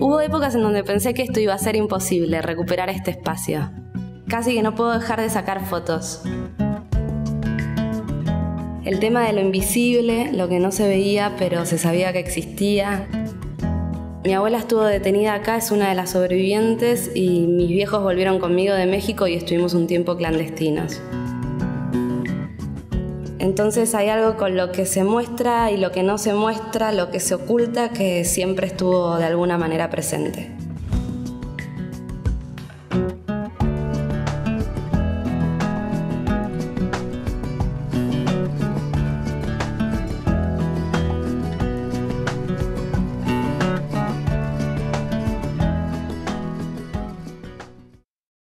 Hubo épocas en donde pensé que esto iba a ser imposible, recuperar este espacio. Casi que no puedo dejar de sacar fotos. El tema de lo invisible, lo que no se veía pero se sabía que existía. Mi abuela estuvo detenida acá, es una de las sobrevivientes, y mis viejos volvieron conmigo de México y estuvimos un tiempo clandestinos. Entonces hay algo con lo que se muestra y lo que no se muestra, lo que se oculta, que siempre estuvo de alguna manera presente.